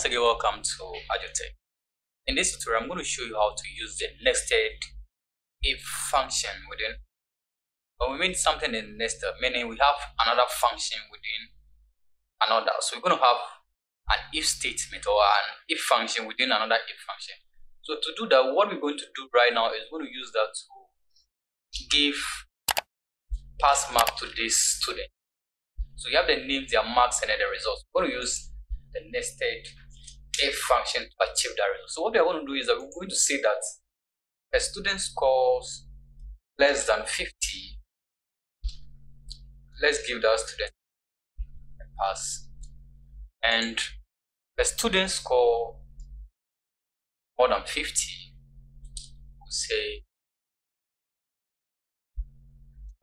Once again, welcome to AdjoTech. In this tutorial, I'm going to show you how to use the nested if function within. When we mean something in nested, meaning we have another function within another. So we're going to have an if statement or an if function within another if function. So to do that, what we're going to do right now is we're going to use that to give pass mark to this student. So you have the names, their marks, and then the results. We're going to use the nested if function to achieve that result. So what we are going to do is that we're going to say that a student scores less than 50. Let's give that student a pass. And the student score more than 50, we'll say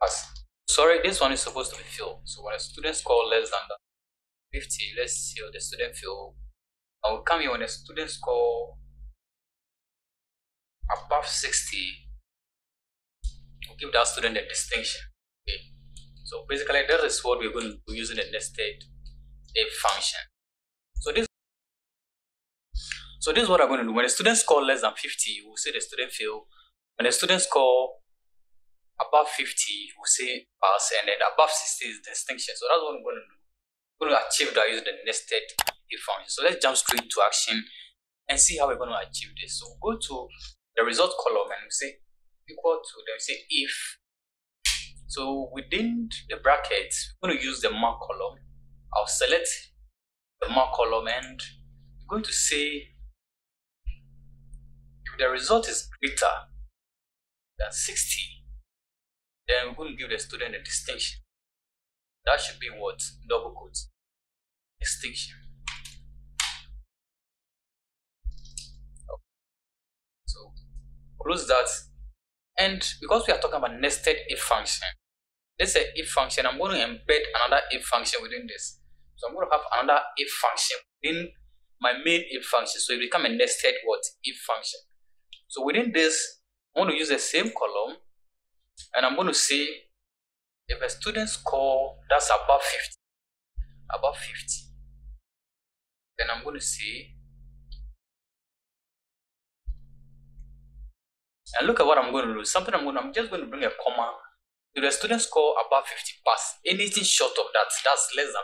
pass. Sorry, this one is supposed to be fail. So when a student scores less than that 50, let's see how the student fail. And we'll come here when the student score above 60, we'll give that student a distinction. Okay. So basically that is what we're going to do using the nested if function. So this is what I'm going to do. When the student score less than 50, we'll say the student fail. When the student score above 50, we'll say pass, and then above 60 is distinction. So that's what I'm going to do. We're going to achieve that using the nested if function. So let's jump straight to action and see how we're going to achieve this. So go to the result column and we say equal to, then we say if. So within the brackets, we're going to use the mark column. I'll select the mark column and we're going to say if the result is greater than 60, then we're going to give the student a distinction. That should be what? Double quotes. Distinction. Okay. So close that. And because we are talking about nested if function, this is an if function. I'm going to embed another if function within this. So I'm going to have another if function within my main if function. So it becomes a nested what? If function. So within this, I'm going to use the same column and I'm going to say if a student score that's above 50, then I'm going to say, and look at what I'm going to do. I'm just going to bring a comma. If the student score above 50, pass. Anything short of that, that's less than 50,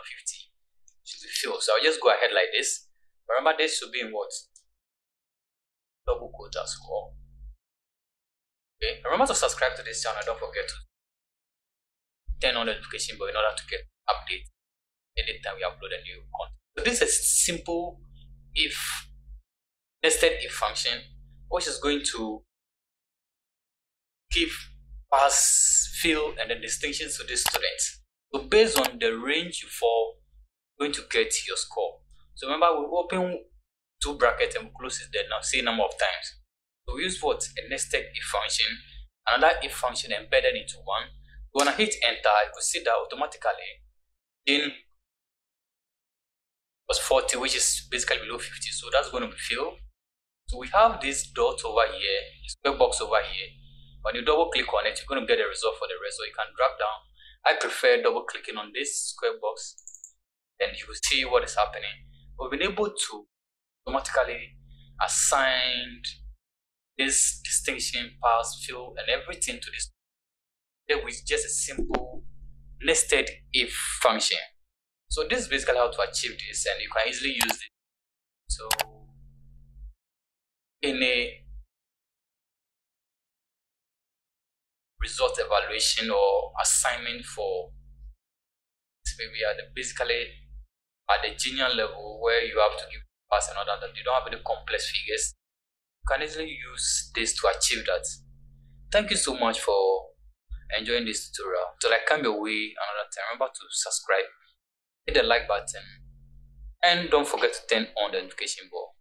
should be fail. So I'll just go ahead like this. Remember, this should be in what? Double quotes as well. Okay. Remember to subscribe to this channel. Don't forget to turn on the notification bell in order to get updates anytime we upload a new content. So this is a simple if nested if function, which is going to give pass, fail, and the distinctions to the students. So based on the range you fall, you're going to get your score. So remember, we open two brackets and we close it there now, say number of times. So we use what? A nested if function, another if function embedded into one. When I hit enter, you could see that automatically in was 40, which is basically below 50. So that's going to be fail. So we have this dot over here, square box over here. When you double click on it, you're going to get a result for the rest. So you can drag down. I prefer double clicking on this square box. Then you will see what is happening. We've been able to automatically assign this distinction, pass, fail, and everything to this. It was just a simple nested if function. So this is basically how to achieve this, and you can easily use it. So in a result evaluation or assignment for maybe at the junior level where you have to give pass and all that, you don't have any complex figures, you can easily use this to achieve that. Thank you so much for enjoying this tutorial. Till I come your way another time, remember to subscribe, hit the like button, and don't forget to turn on the notification bell.